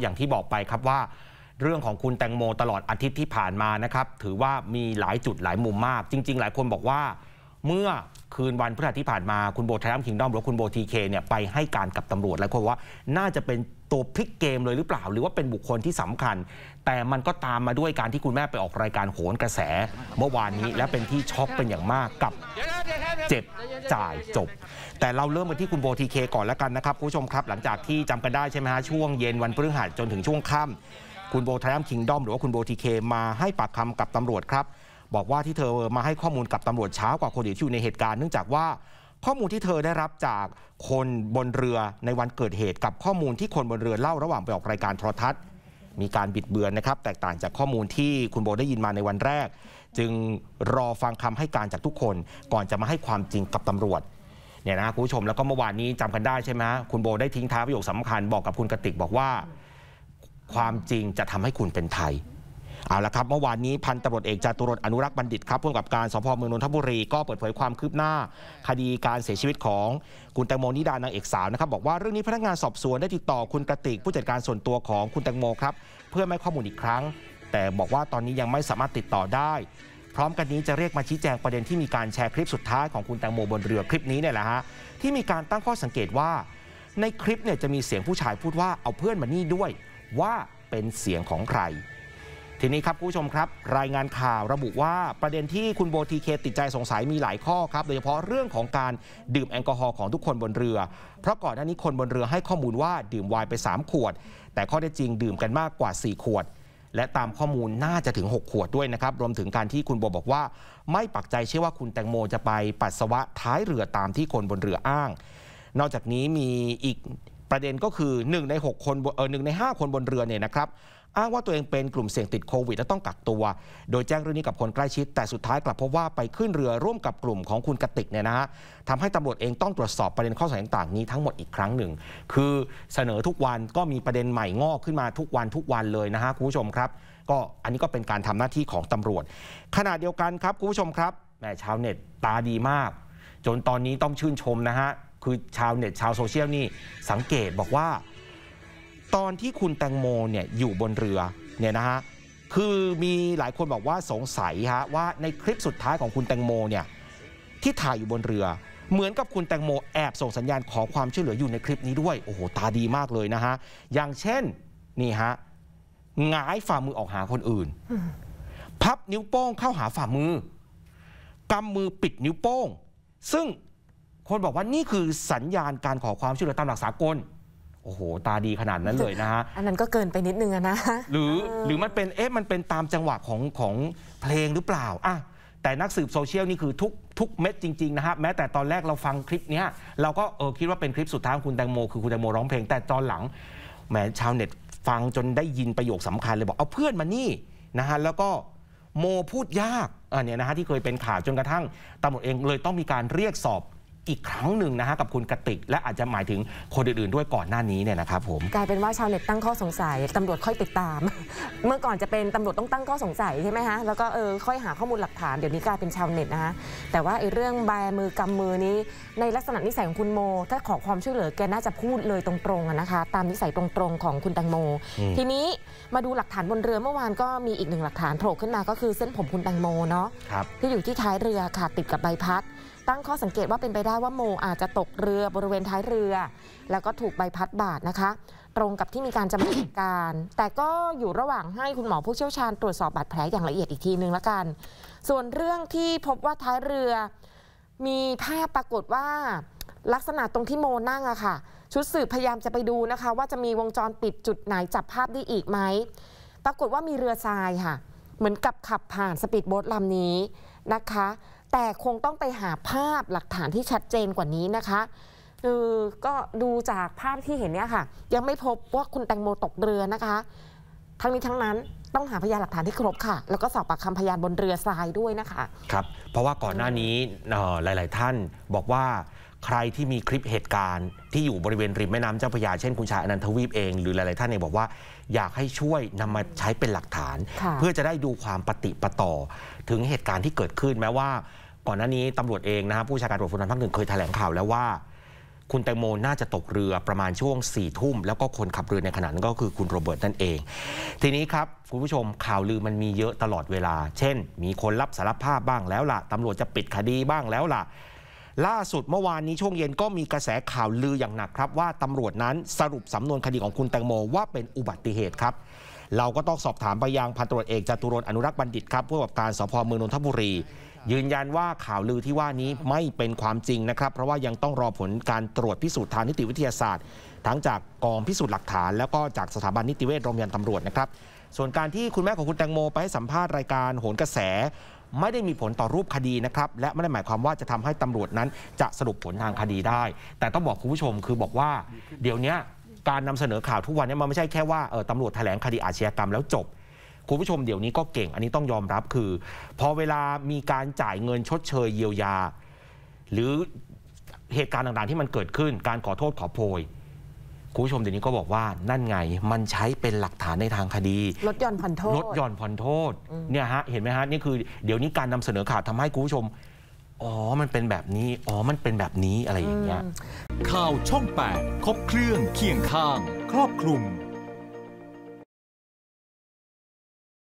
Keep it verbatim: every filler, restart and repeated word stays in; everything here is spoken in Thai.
อย่างที่บอกไปครับว่าเรื่องของคุณแตงโมตลอดอาทิตย์ที่ผ่านมานะครับถือว่ามีหลายจุดหลายมุมมากจริงๆหลายคนบอกว่าเมื่อคืนวันพฤหัสที่ผ่านมาคุณโบไทม์คิงดอมหรือคุณโบทีเคเนี่ยไปให้การกับตำรวจหลายคนว่าน่าจะเป็นตัวพลิกเกมเลยหรือเปล่าหรือว่าเป็นบุคคลที่สำคัญแต่มันก็ตามมาด้วยการที่คุณแม่ไปออกรายการโหนกระแสเมื่อวานนี้และเป็นที่ช็อกเป็นอย่างมากกับเจ็บจ่ายจบแต่เราเริ่มกันที่คุณโบทีเคก่อนแล้วกันนะครับผู้ชมครับหลังจากที่จำกันได้ใช่ไหมฮะช่วงเย็นวันพฤหัสจนถึงช่วงค่ำคุณโบไทม์คิงดอมหรือว่าคุณโบทีเคมาให้ปากคำกับตำรวจครับบอกว่าที่เธอมาให้ข้อมูลกับตำรวจช้ากว่าคนอื่นที่อยู่ในเหตุการณ์เนื่องจากว่าข้อมูลที่เธอได้รับจากคนบนเรือในวันเกิดเหตุกับข้อมูลที่คนบนเรือเล่าระหว่างไปออกรายการโทรทัศน์มีการบิดเบือนนะครับแตกต่างจากข้อมูลที่คุณโบได้ยินมาในวันแรกจึงรอฟังคำให้การจากทุกคนก่อนจะมาให้ความจริงกับตำรวจเนี่ยนะคุณผู้ชมแล้วก็เมื่อวานนี้จำกันได้ใช่ไหมคุณโบได้ทิ้งท้ายประโยคสำคัญบอกกับคุณกติกบอกว่าความจริงจะทำให้คุณเป็นไทยเอาละครับเมื่อวานนี้พันตำรวจเอกจาตุรนต์อนุรักษ์บัณฑิตครับผู้กำกับการสพเมืองนนทบุรีก็เปิดเผยความคืบหน้าคดีการเสียชีวิตของคุณแตงโมนิดานางเอกสาวนะครับบอกว่าเรื่องนี้พนักงานสอบสวนได้ติดต่อคุณกติกผู้จัดการส่วนตัวของคุณแตงโมครับเพื่อให้ข้อมูลอีกครั้งแต่บอกว่าตอนนี้ยังไม่สามารถติดต่อได้พร้อมกันนี้จะเรียกมาชี้แจงประเด็นที่มีการแชร์คลิปสุดท้ายของคุณแตงโมบนเรือคลิปนี้เนี่ยแหละฮะที่มีการตั้งข้อสังเกตว่าในคลิปเนี่ยจะมีเสียงผู้ชายพูดว่าเอาเพื่อนมานี่ด้วยว่าเป็นเสียงของใครทีนี้ครับผู้ชมครับรายงานข่าวระบุว่าประเด็นที่คุณโบทีเคติดใจสงสัยมีหลายข้อครับโดยเฉพาะเรื่องของการดื่มแอลกอฮอล์ของทุกคนบนเรือเพราะก่อนหน้านี้คนบนเรือให้ข้อมูลว่าดื่มไวน์ไปสามขวดแต่ข้อเท็จจริงดื่มกันมากกว่าสี่ขวดและตามข้อมูลน่าจะถึงหกขวดด้วยนะครับรวมถึงการที่คุณโบบอกว่าไม่ปักใจเชื่อว่าคุณแตงโมจะไปปัสสาวะท้ายเรือตามที่คนบนเรืออ้างนอกจากนี้มีอีกประเด็นก็คือหนึ่งในหกคนเออหนึ่งในห้าคนบนเรือเนี่ยนะครับอ้างว่าตัวเองเป็นกลุ่มเสี่ยงติดโควิดและต้องกักตัวโดยแจ้งเรื่องนี้กับคนใกล้ชิดแต่สุดท้ายกลับพบว่าไปขึ้นเรือร่วมกับกลุ่มของคุณกติกเนี่ยนะฮะทำให้ตำรวจเองต้องตรวจสอบประเด็นข้อสงสัยต่างๆนี้ทั้งหมดอีกครั้งหนึ่งคือเสนอทุกวันก็มีประเด็นใหม่งอกขึ้นมาทุกวันทุกวันเลยนะฮะคุณผู้ชมครับก็อันนี้ก็เป็นการทำหน้าที่ของตำรวจขณะเดียวกันครับคุณผู้ชมครับแหมชาวเน็ตตาดีมากจนตอนนี้ต้องชื่นชมนะฮะคือชาวเน็ตชาวโซเชียลนี่สังเกตบอกว่าตอนที่คุณแตงโมเนี่ยอยู่บนเรือเนี่ยนะฮะคือมีหลายคนบอกว่าสงสัยฮะว่าในคลิปสุดท้ายของคุณแตงโมเนี่ยที่ถ่ายอยู่บนเรือเหมือนกับคุณแตงโมแอบส่งสัญญาณขอความช่วยเหลืออยู่ในคลิปนี้ด้วยโอ้โหตาดีมากเลยนะฮะอย่างเช่นนี่ฮะหงายฝ่ามือออกหาคนอื่น พับนิ้วโป้งเข้าหาฝ่ามือกำมือปิดนิ้วโป้งซึ่งคนบอกว่านี่คือสัญญาณการขอความช่วยเหลือตามหลักสากลโอ้โหตาดีขนาดนั้นเลยนะฮะอันนั้นก็เกินไปนิดนึงอะนะหรือหรือมันเป็นเอ๊ะมันเป็นตามจังหวะของของเพลงหรือเปล่าอ่ะแต่นักสืบโซเชียลนี่คือทุกทุกเม็ดจริงๆนะฮะแม้แต่ตอนแรกเราฟังคลิปเนี้ยเราก็เออคิดว่าเป็นคลิปสุดท้ายของคุณแตงโมคือคุณแตงโมร้องเพลงแต่ตอนหลังแหมชาวเน็ตฟังจนได้ยินประโยคสำคัญเลยบอกเอาเพื่อนมานี่นะฮะแล้วก็โมพูดยากอันเนี้ยนะฮะที่เคยเป็นข่าวจนกระทั่งตำรวจเองเลยต้องมีการเรียกสอบอีกครั้งหนึ่งนะฮะกับคุณกติกและอาจจะหมายถึงคนอื่นๆด้วยก่อนหน้านี้เนี่ยนะครับผมกลายเป็นว่าชาวเน็ตตั้งข้อสงสัยตำรวจค่อยติดตาม เมื่อก่อนจะเป็นตำรวจต้องตั้งข้อสงสัยใช่ไหมฮะแล้วก็เออค่อยหาข้อมูลหลักฐานเดี๋ยวนี้กลายเป็นชาวเน็ตนะฮะแต่ว่าไอ้เรื่องบายมือกำมือนี้ในลักษณะนิสัยของคุณโมถ้าขอความช่วยเหลือแกน่าจะพูดเลยตรงๆนะคะตามนิสัยตรงๆของคุณแตงโมทีนี้มาดูหลักฐานบนเรือเมื่อวานก็มีอีกหนึ่งหลักฐานโผล่ขึ้นมาก็คือเส้นผมคุณแตงโมเนาะที่อยู่ที่ท้ายเรือค่ะติดกับใบพัดตั้งข้อสังเกตว่าเป็นไปได้ว่าโมอาจจะตกเรือบริเวณท้ายเรือแล้วก็ถูกใบพัดบาดนะคะตรงกับที่มีการจำลองการแต่ก็อยู่ระหว่างให้คุณหมอผู้เชี่ยวชาญตรวจสอบบาดแผลอย่างละเอียดอีกทีนึงละกันส่วนเรื่องที่พบว่าท้ายเรือมีภาพปรากฏว่าลักษณะตรงที่โมนั่งอะค่ะชุดสืบพยายามจะไปดูนะคะว่าจะมีวงจรปิดจุดไหนจับภาพได้อีกไหมปรากฏว่ามีเรือทรายค่ะเหมือนกับขับผ่านสปีดโบ๊ทลำนี้นะคะแต่คงต้องไปหาภาพหลักฐานที่ชัดเจนกว่านี้นะคะคือก็ดูจากภาพที่เห็นเนี่ยค่ะยังไม่พบว่าคุณแตงโมตกเรือนะคะทั้งนี้ทั้งนั้นต้องหาพยานหลักฐานที่ครบค่ะแล้วก็สอบปากคำพยานบนเรือทรายด้วยนะคะครับเพราะว่าก่อนหน้านี้หลายๆท่านบอกว่าใครที่มีคลิปเหตุการณ์ที่อยู่บริเวณริมแม่น้ำเจ้าพระยาเช่นคุณชายอนันทวีปเองหรือหลายๆท่านเนี่ยบอกว่าอยากให้ช่วยนำมาใช้เป็นหลักฐานเพื่อจะได้ดูความปฏิปต่อถึงเหตุการณ์ที่เกิดขึ้นแม้ว่าก่อนหน้านี้ตำรวจเองนะครับผู้บัญชาการตำรวจภูธรภาคหนึ่งเคยแถลงข่าวแล้วว่า คุณแตงโมน่าจะตกเรือประมาณช่วงสี่ทุ่มแล้วก็คนขับเรือในขณะนั้นก็คือคุณโรเบิร์ตนั่นเองทีนี้ครับคุณผู้ชมข่าวลือมันมีเยอะตลอดเวลาเช่นมีคนรับสารภาพบ้างแล้วล่ะตำรวจจะปิดคดีบ้างแล้วล่ะล่าสุดเมื่อวานนี้ช่วงเย็นก็มีกระแสข่าวลืออย่างหนักครับว่าตำรวจนั้นสรุปสำนวนคดีของคุณแตงโมว่าเป็นอุบัติเหตุครับเราก็ต้องสอบถามไปยังพันตำรวจเอกจตุรนต์อนุรักษ์บัณฑิตครับผู้กำกับการสภ.เมืองนนทบุรียืนยันว่าข่าวลือที่ว่านี้ไม่เป็นความจริงนะครับเพราะว่ายังต้องรอผลการตรวจพิสูจน์ทางนิติวิทยาศาสตร์ทั้งจากกองพิสูจน์หลักฐานแล้วก็จากสถาบันนิติเวชโรงพยาบาลตำรวจนะครับส่วนการที่คุณแม่ของคุณแตงโมไปให้สัมภาษณ์รายการโหนกระแสไม่ได้มีผลต่อรูปคดีนะครับและไม่ได้หมายความว่าจะทำให้ตำรวจนั้นจะสรุปผลทางคดีได้แต่ต้องบอกคุณผู้ชมคือบอกว่าเดี๋ยวนี้การนำเสนอข่าวทุกวันนี้มันไม่ใช่แค่ว่าเออตำรวจแถลงคดีอาชญากรรมแล้วจบคุณผู้ชมเดี๋ยวนี้ก็เก่งอันนี้ต้องยอมรับคือพอเวลามีการจ่ายเงินชดเชยเยียวยาหรือเหตุการณ์ต่างๆที่มันเกิดขึ้นการขอโทษขอโพยคุณผู้ชมเดี๋ยวนี้ก็บอกว่านั่นไงมันใช้เป็นหลักฐานในทางคดีลดหย่อนผ่อนโทษลดหย่อนผ่อนโทษเนี่ยฮะเห็นไหมฮะนี่คือเดี๋ยวนี้การนำเสนอข่าวทำให้คุณผู้ชมอ๋อมันเป็นแบบนี้อ๋อมันเป็นแบบนี้อะไรอย่างเงี้ยข่าวช่องแปดครบเครื่องเคียงข้างครอบคลุม